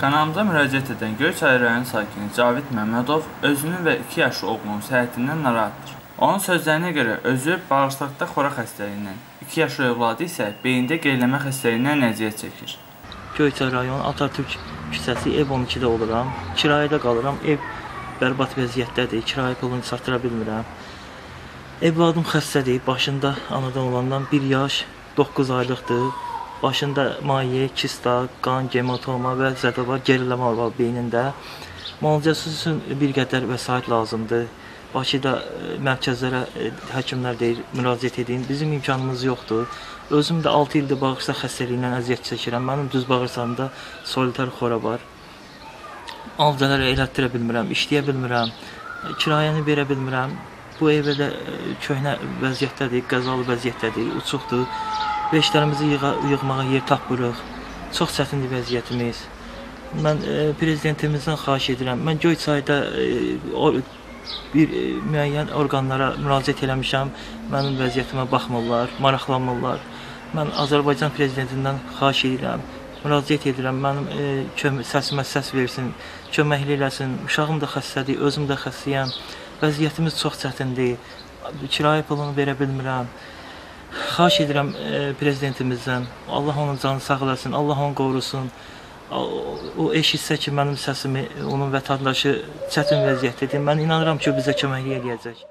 Kanalımıza müraciət edən Göyçay rayon sakini Cavit Məmmədov özünün və 2 yaşlı oğlunun səhhətindən narahatdır. Onun sözlərinə görə özü bağırsaqda xoraq xəstəliyindən, 2 yaşlı övladı isə beyində qeyləmə xəstəliyindən əziyyət çəkir. Göyçay rayon Atatürk küçəsi ev 12-də oluram, kirayədə qalıram, ev bərbat vəziyyətdədir, kirayə pulunu çatıra bilmirəm. Evladım xəstədir, başında anadan olandan 1 yaş 9 aylıqdır. Başında maye, kista, qan, gematoma və zədə var, geriləmə var beynində. Müalicəsi üçün bir qədər vəsait lazımdır. Bakıda mərkəzlərə həkimlər deyir, müraciət edin. Bizim imkanımız yoxdur. Özüm də 6 ildir bağırsaq xəstəliyindən əziyyət çəkirəm. Mənim düz bağırsağımda solitar xora var. Avcılara elətdirə bilmirəm, işləyə bilmirəm, kirayəni verə bilmirəm. Bu evdə də köhnə vəziyyətdədir, qəzalı vəziyyətdədir, uçuqdur. Beşlərimizi yığmağa yer tapırıq. Çox çətindir vəziyyətimiz. Mən prezidentimizdən xahiş edirəm. Mən Göyçayda bir müəyyən orqanlara müraciət eləmişəm. Mənim vəziyyətimə baxmırlar, maraqlanmırlar. Mən Azərbaycan prezidentindən xahiş edirəm. Müraciət edirəm. Mənim səsimə səs versin, köməkli eləsin. Uşağım da xəstədir, özüm də xəstəyəm. Vəziyyətimiz çox çətindir. Kirayə pulunu verə bilmirəm. Xahiş edirəm prezidentimizdən, Allah onun canını sağ eləsin, Allah onu qorusun. O eşitsə ki, mənim səsimi, onun vətəndaşı çətin vəziyyətdədir. Mən inanıram ki, o bizə köməkliyə gələcək.